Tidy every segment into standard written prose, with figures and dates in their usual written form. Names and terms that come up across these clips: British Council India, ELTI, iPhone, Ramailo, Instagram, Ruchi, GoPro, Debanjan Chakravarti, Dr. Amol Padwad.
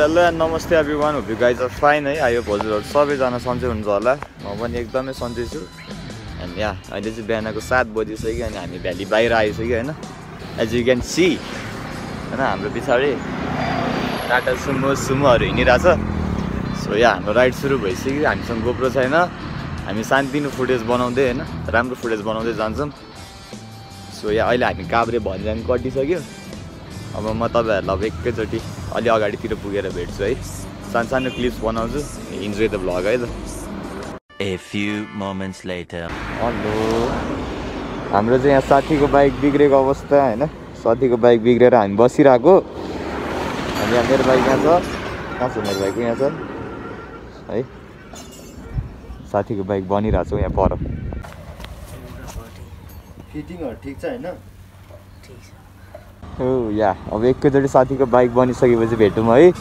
Hello and namaste everyone. Hope you guys are fine. I hope all are safe. I am safe. And yeah, I just been at 7 o'clock today, and I am barely by right today, na. As you can see, na, I'm pretty sorry. That is sumo or any rasa. So yeah, no ride start. Basically, I'm some GoPro side, na. I'm some three footage banana, na. Ram footage banana, Johnson. So yeah, I like me camera bond, and got this again. अब म तपाईहरुलाई एकैचोटी अलि अगाडितिर पुगेर भेट्छु है सानसानो clips बनाउँछु enjoy the blog है A few moments later hello हाम्रो चाहिँ यहाँ साथीको बाइक बिग्रेको अवस्था हैन साथीको बाइक बिग्रेर हामी बसिराको अनि यहाँ मेरो बाइक यहाँ छ कसैको बाइक यहाँ छ है साथीको बाइक बनिराछौ यहाँ पर फिटिङहरु ठीक छ हैन ठीक छ Oh yeah, अब एकैचोटी साथीको बाइक बनिसकेपछि भेटौँ है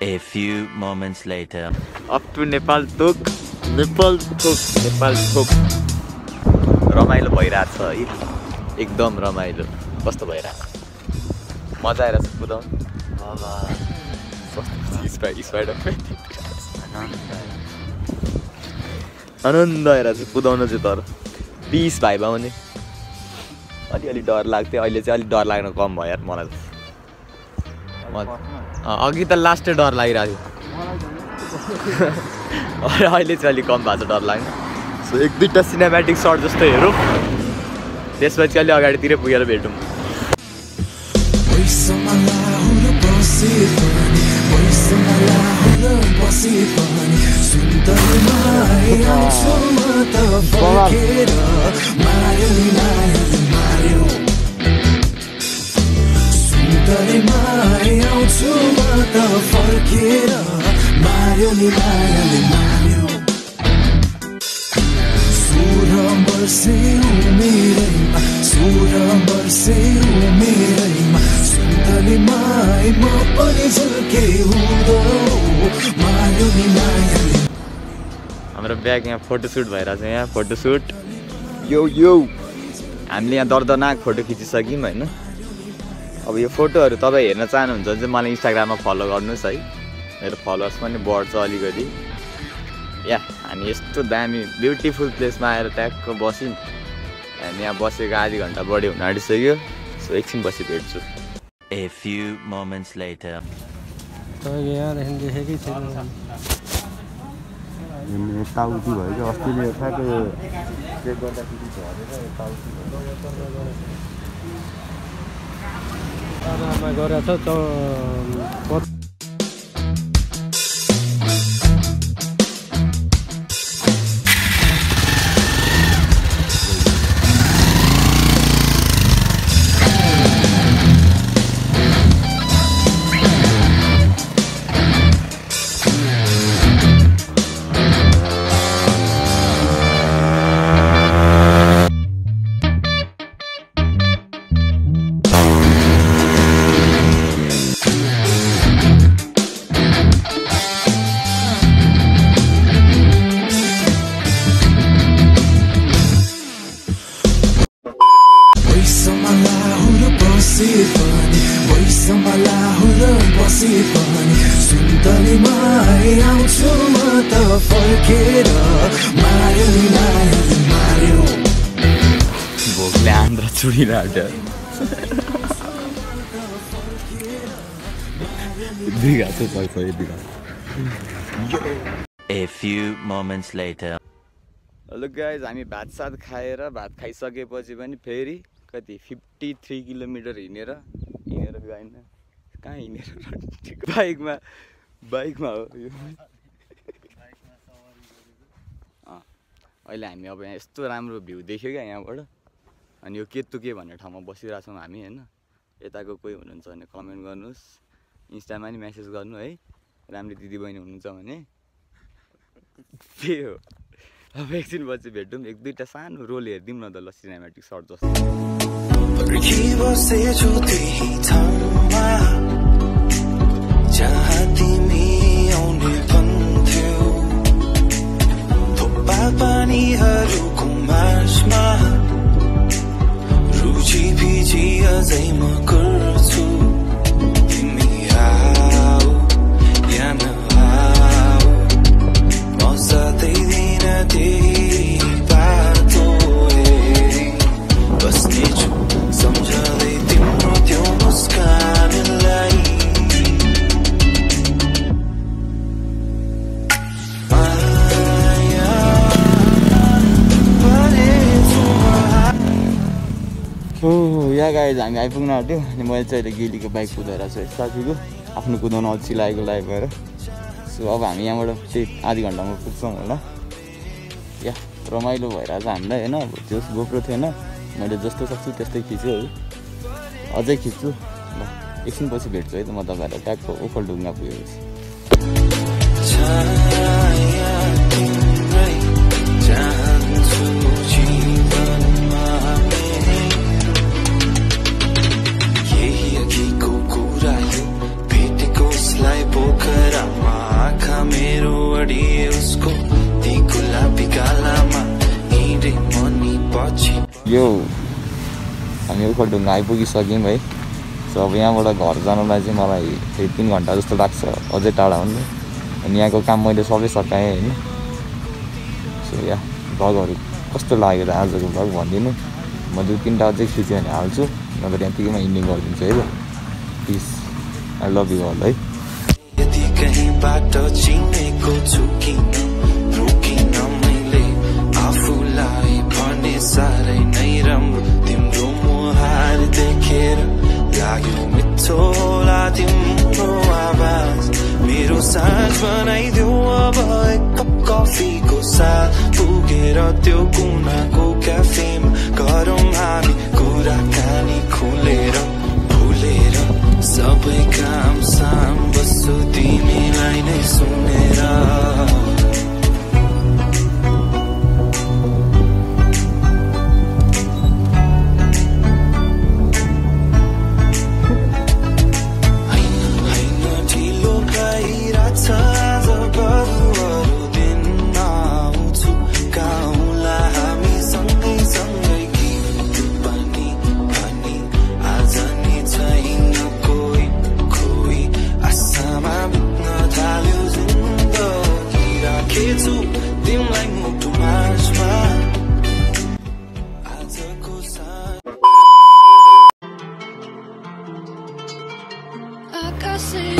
A few moments later. Up to Nepal Tuk. Ramailo bhairacha hai. Ekdam Ramailo. Kasto bhairacha. Maja airacha kudaun. Baba. Is right up. Ananda airacha kudaun chai tar. Peace bhai bhaune. Alि डर लाग्थ्यो अहिले चाहिँ अलि डर लाग्न कम भयो यार मलाई. अघि त लास्ट डर लागिराथ्यो मलाई अहिले चाहिँ अलि कम भएको डर लाग्यो सो एक दुईटा सिनेमेटिक शट जस्तो हेरौं त्यसपछि अलि अगाडितिर पुगेर भेटौं हाम्रो ब्याग यहाँ फोटोशूट भइराछ यहाँ फोटोशूट यो हामीले यहाँ दर्दनाक फोटो खिचिसक्यौं हैन अब यो फोटोहरु तपाई हेर्न चाहनुहुन्छ भने मलाई इन्स्टाग्राममा फलो गर्नुस् है मेरो फलोअर्स पनि बढ्छ अलिकति या हामी यस्तो दामी ब्युटीफुल प्लेसमा आएर ट्याक्क बसिम हामी यहाँ बसेको आधी घण्टा बढी हुन आँटिसक्यो सो एकछिन बसी भेट्छु a few moments later त यार हिन्दी हेकी छैन यो ताउती भयो के अस्ट्रेलिया थाको चेक गर्दा के झरेर ताउती भयो I'm going to go to A few moments later. Look guys, I am bad sad khaira, bad khaisa ke pachi pani feri kati 53 kilometer hinera gaina. Kaha hinera? Bike ma ho yo. Ah, aile hami ab yesto ramro view dekhyo kya yahabata. अनि यो केतुके भन्ने ठाउँमा बसिरा छौं हामी हैन यताको कोही हुनुहुन्छ भने comment गर्नुस् इन्स्टामा नि मेसेज गर्नु है राम्री दिदी बहिनी हुनुहुन्छ भने त्यो अब एकछिन पछि भेटौं एक दुईटा सानो रोल हेर्दिम न त ल सिनेमेटिक सर्ट जस्तो Ruchi biji azai ma karchu timi aau ya na aau mausa tei dina tei baato hai bas nechu samjha de timro tyo muskaan lai Yeah guys, I'm iPhone now too. I'm going to take a bike with us. So it's not good. I'm not good on all the like live. So I'm going to take Adiganda. Yeah, Ramailo, I'm there. No, just go for Tena. But it's just a test. I'll take it too. It's impossible to the mother of attack for Opal doing up years. Yo, I'm here for the Naibuki Sagin way. So we have a Gorzano Lazim or I 18 on Dallas to Laxa or the Taran. And Yago come with the service of Kain. So yeah, Gogor Costola as a dog one dinner. Madukin does it and also. Nobody can pick my ending or in favor. Peace. I love you all, right? कहीं बाटो चिनेको booking रोकिन मैले आफूलाई भने सारै नै राम्रो तिम्रो मुहार देखेर लाग्यो मिठो ला तिम्रो आवाज मेरो साँझ बनाइदेऊ अब एक कप कफीको साथ पुगेर त्यो कुनाको क्याफेमा गरौँ हामी कुराकानी खुलेर सबै काम साम बस्छु तिमीलाई नै सुनेर हैन ढिलो भइराछ आज बरु दिन आउँछु गाउँला हामी सँगै सँगै गीत पनि Cause